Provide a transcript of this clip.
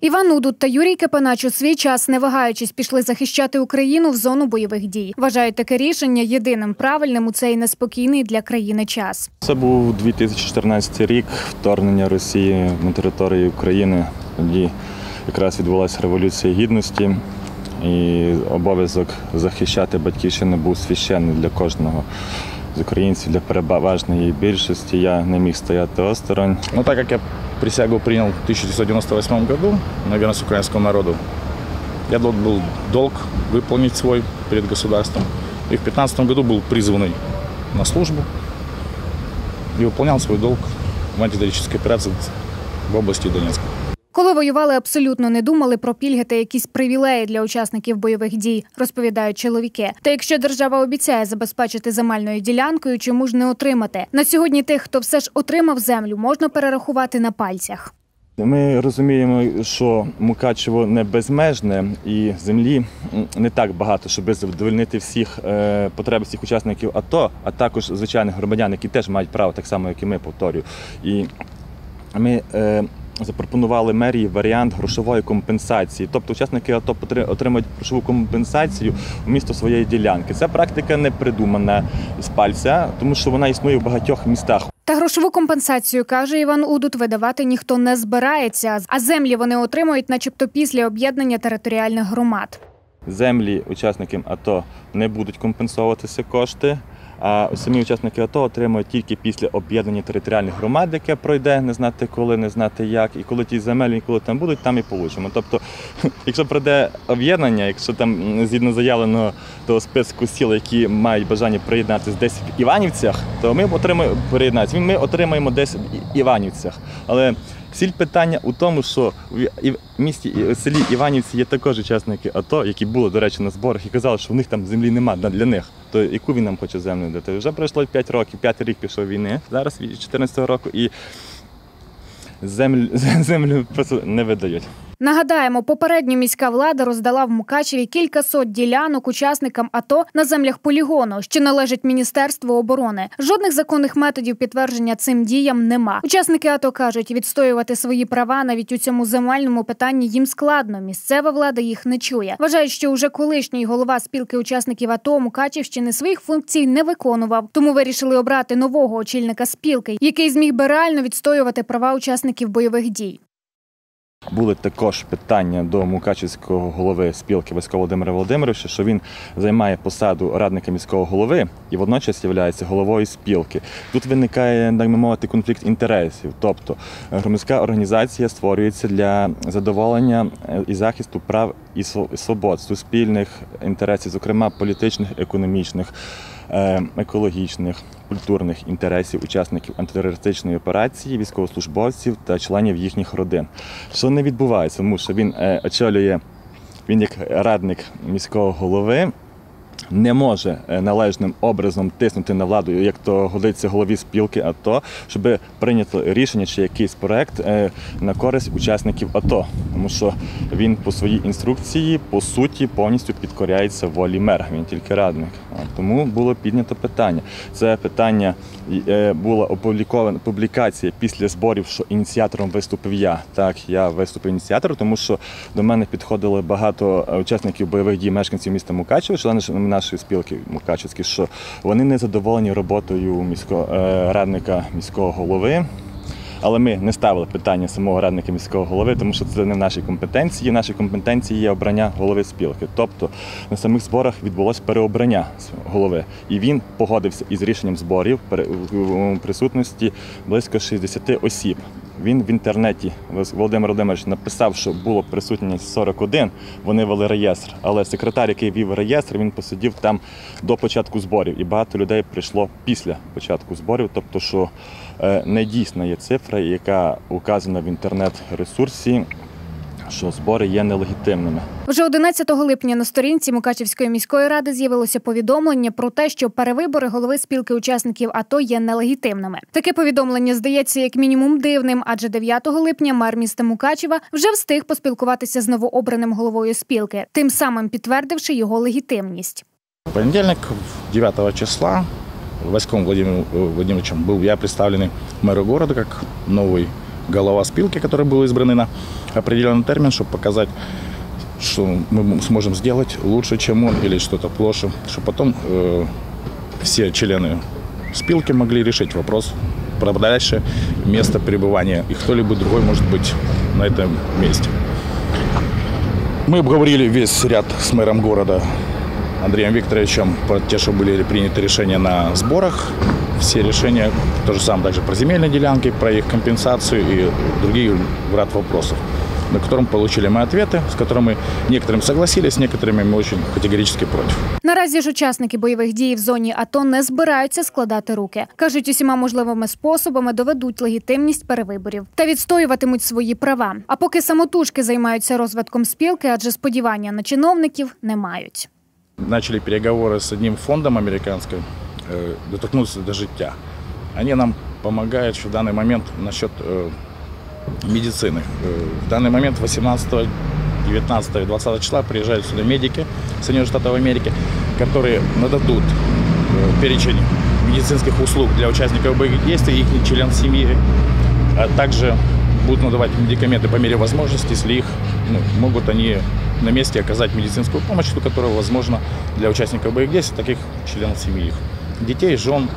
Іван Удут та Юрій Кипенач у свій час, не вагаючись, пішли захищати Україну в зону бойових дій. Вважають таке рішення єдиним правильним у цей неспокійний для країни час. Це був 2014 рік, вторгнення Росії на територію України. Тоді якраз відбулася Революція Гідності. І обов'язок захищати Батьківщину був священний для кожного з українців, для переважної більшості. Я не міг стояти осторонь. Ну, так як я присягу принял в 1998 году на верность украинскому народу. Я должен был долг выполнить свой перед государством. И в 2015 году был призванный на службу и выполнял свой долг в антитеррористической операции в области Донецка. Коли воювали, абсолютно не думали про пільги та якісь привілеї для учасників бойових дій, розповідають чоловіки. Та якщо держава обіцяє забезпечити земельною ділянкою, чому ж не отримати? На сьогодні тих, хто все ж отримав землю, можна перерахувати на пальцях. Ми розуміємо, що Мукачево не безмежне і землі не так багато, щоб задовольнити всіх потреб всіх учасників АТО, а також звичайних громадян, які теж мають право, так само, як і ми, повторюю. І ми запропонували мерії варіант грошової компенсації. Тобто учасники АТО отримають грошову компенсацію у місто своєї ділянки. Ця практика не придумана з пальця, тому що вона існує в багатьох містах. Та грошову компенсацію, каже Іван Удут, видавати ніхто не збирається, а землі вони отримують начебто після об'єднання територіальних громад. Землі учасникам АТО не будуть компенсуватися кошти, а самі учасники АТО отримують тільки після об'єднання територіальних громад, яке пройде, не знати коли, не знати як. І коли ті земельні, коли там будуть, там і получимо. Тобто, якщо пройде об'єднання, якщо там згідно заявленого того списку сіл, які мають бажання приєднатися десь в Іванівцях, то ми отримаємо приєднатися. Ми отримаємо десь в Іванівцях. Але сіль питання у тому, що в місті і селі Іванівці є також учасники АТО, які були, до речі, на зборах і казали, що в них там землі нема для них. То яку він нам хоче землю дати? Вже пройшло 5 років, 5-й рік пішов війни, зараз від 2014 року, і землю просто не видають. Нагадаємо, попередньо міська влада роздала в Мукачеві кількасот ділянок учасникам АТО на землях полігону, що належить Міністерству оборони. Жодних законних методів підтвердження цим діям нема. Учасники АТО кажуть, відстоювати свої права навіть у цьому земельному питанні їм складно. Місцева влада їх не чує. Вважають, що уже колишній голова спілки учасників АТО Мукачівщини своїх функцій не виконував. Тому вирішили обрати нового очільника спілки, який зміг би реально відстоювати права учасників бойових дій. Були також питання до мукачівського голови спілки Володимира Володимировича, що він займає посаду радника міського голови і водночас є головою спілки. Тут виникає, так би мовити, конфлікт інтересів. Тобто громадська організація створюється для задоволення і захисту прав і свобод, суспільних інтересів, зокрема політичних, економічних, екологічних, культурних інтересів учасників антитерористичної операції, військовослужбовців та членів їхніх родин. Що не відбувається, тому що він очолює, він як радник міського голови, не може належним образом тиснути на владу, як то годиться голові спілки АТО, щоб прийнято рішення чи якийсь проект на користь учасників АТО. Тому що він по своїй інструкції, по суті, повністю підкоряється волі мера, він тільки радник. Тому було піднято питання. Це питання була опублікована публікація після зборів, що ініціатором виступив я. Так, я виступив ініціатором, тому що до мене підходили багато учасників бойових дій, мешканців міста Мукачева, члени нашої спілки мукачівські, що вони не задоволені роботою радника міського голови. Але ми не ставили питання самого радника міського голови, тому що це не в нашій компетенції. В нашій компетенції є обрання голови спілки. Тобто на самих зборах відбулося переобрання голови. І він погодився із рішенням зборів в присутності близько 60 осіб. Він в інтернеті, Володимир Володимирович, написав, що було присутність 41, вони вели реєстр. Але секретар, який вів реєстр, він посидів там до початку зборів. І багато людей прийшло після початку зборів. Тобто, що недійсна є цифра, яка указана в інтернет-ресурсі, що збори є нелегітимними. Вже 11 липня на сторінці Мукачівської міської ради з'явилося повідомлення про те, що перевибори голови спілки учасників АТО є нелегітимними. Таке повідомлення здається як мінімум дивним, адже 9 липня мер міста Мукачева вже встиг поспілкуватися з новообраним головою спілки, тим самим підтвердивши його легітимність. В понедельник, 9 числа, Володимиром Володимировичем був я представлений меру міста як новий голова спилки, который был избран на определенный термин, чтобы показать, что мы сможем сделать лучше, чем он, или что-то плохо, чтобы потом все члены спилки могли решить вопрос про дальше место пребывания, и кто-либо другой может быть на этом месте. Мы обговорили весь ряд с мэром города Андреем Викторовичем, те, что были приняты решения на сборах, все решения, то же самое также про земельные делянки, про их компенсацию и другие ряд вопросов, на котором получили мы ответы, с которыми некоторыми согласились, с некоторыми мы очень категорически против. Наразі ж учасники бойових дій в зоні АТО не збираються складати руки. Кажуть, усіма можливими способами доведуть легітимність перевиборів та відстоюватимуть свої права. А поки самотужки займаються розвитком спілки, адже сподівання на чиновників не мають. Начали переговоры с одним фондом американским, дотолкнуться до життя. Они нам помогают в данный момент насчет медицины. В данный момент 18, 19 и 20 числа приезжают сюда медики Соединенных Штатов Америки, которые нададут перечень медицинских услуг для участников боевых действий, их членов семьи, а также будут надавать медикаменты по мере возможности, если их могут они на месте оказать медицинскую помощь, которая возможна для участников боевых действий, таких членов семьи их, детей, жен.